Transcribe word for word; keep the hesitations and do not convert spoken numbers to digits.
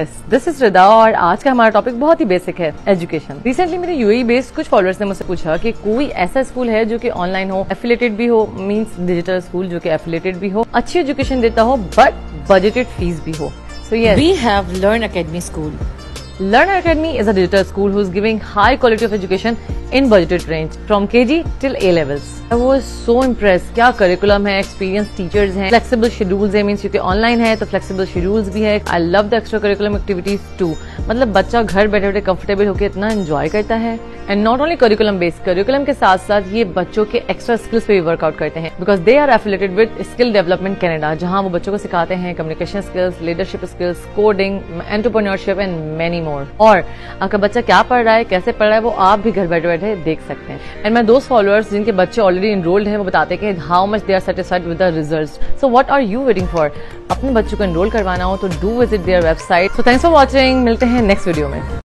This is रिदा और आज का हमारा टॉपिक बहुत ही बेसिक है, एजुकेशन। रिसेंटली मेरे यूएई बेस्ड कुछ फॉलोअर्स ने मुझसे पूछा कि कोई ऐसा स्कूल है जो कि ऑनलाइन हो, एफिलेटेड भी हो, मींस डिजिटल स्कूल जो कि एफिलेटेड भी हो, अच्छी एजुकेशन देता हो बट बजटेड फीस भी हो। So yes, we have learn academy school. Learn Academy is a digital school who is giving high quality of education in budgeted range from K G till A levels. I was so impressed. क्या curriculum है, experienced teachers हैं, flexible schedules है, means क्योंकि online है तो flexible schedules भी है। I love the extra curriculum activities too. मतलब बच्चा घर बैठे बैठे comfortable होकर इतना enjoy करता है। And not only curriculum based, curriculum के साथ साथ ये बच्चों के extra skills पे भी workout करते हैं because they are affiliated with Skill Development Canada, जहाँ वो बच्चों को सिखाते हैं communication skills, leadership skills, coding, entrepreneurship and many more. और आपका बच्चा क्या पढ़ रहा है, कैसे पढ़ रहा है, वो आप भी घर बैठे बैठे देख सकते हैं। एंड मैं दोस्त फॉलोअर्स जिनके बच्चे ऑलरेडी इनरोल्ड हैं वो बताते हैं how much they are satisfied with the results. So what are you waiting for? अपने बच्चों को इनरोल करवाना हो तो do visit their website. So thanks for watching, मिलते हैं नेक्स्ट वीडियो में।